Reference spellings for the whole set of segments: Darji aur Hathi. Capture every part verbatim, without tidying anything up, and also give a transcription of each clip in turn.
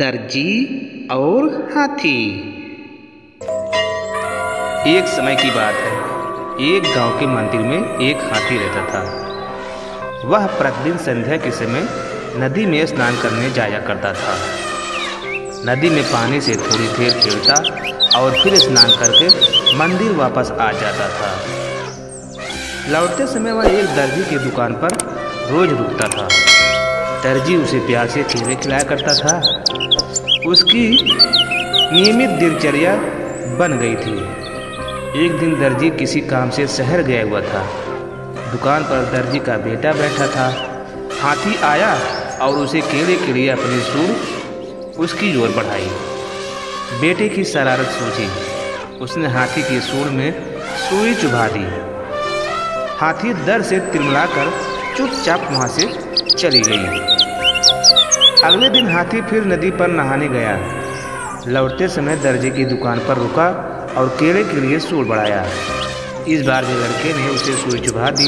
दर्जी और हाथी। एक समय की बात है, एक गांव के मंदिर में एक हाथी रहता था। वह प्रतिदिन संध्या के समय नदी में स्नान करने जाया करता था। नदी में पानी से थोड़ी देर खेलता और फिर स्नान करके मंदिर वापस आ जाता था। लौटते समय वह एक दर्जी की दुकान पर रोज रुकता था। दर्जी उसे प्यार से चेहरे खिलाया करता था। उसकी नियमित दिनचर्या बन गई थी। एक दिन दर्जी किसी काम से शहर गया हुआ था। दुकान पर दर्जी का बेटा बैठा था। हाथी आया और उसे केले के लिए अपनी सूंड उसकी ओर बढ़ाई। बेटे की शरारत सूझी। उसने हाथी की सूंड में सुई चुभा दी। हाथी डर से तिलमिला कर चुपचाप वहाँ से चली गई। अगले दिन हाथी फिर नदी पर नहाने गया। लौटते समय दर्जी की दुकान पर रुका और केले के लिए सूंड बढ़ाया। इस बार भी लड़के ने उसे सुई चुभा दी।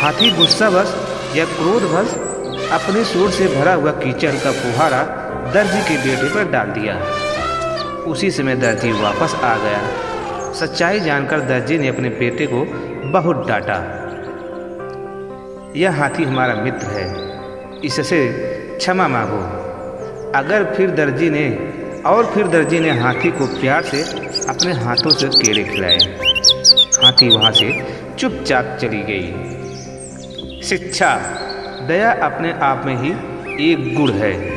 हाथी गुस्सावश या क्रोधवश अपने सूंड से भरा हुआ कीचड़ का फुहारा दर्जी के बेटे पर डाल दिया। उसी समय दर्जी वापस आ गया। सच्चाई जानकर दर्जी ने अपने बेटे को बहुत डांटा। यह हाथी हमारा मित्र है, इससे क्षमा मांगो। अगर फिर दर्जी ने और फिर दर्जी ने हाथी को प्यार से अपने हाथों से केले खिलाए। हाथी वहाँ से चुपचाप चली गई। शिक्षा, दया अपने आप में ही एक गुण है।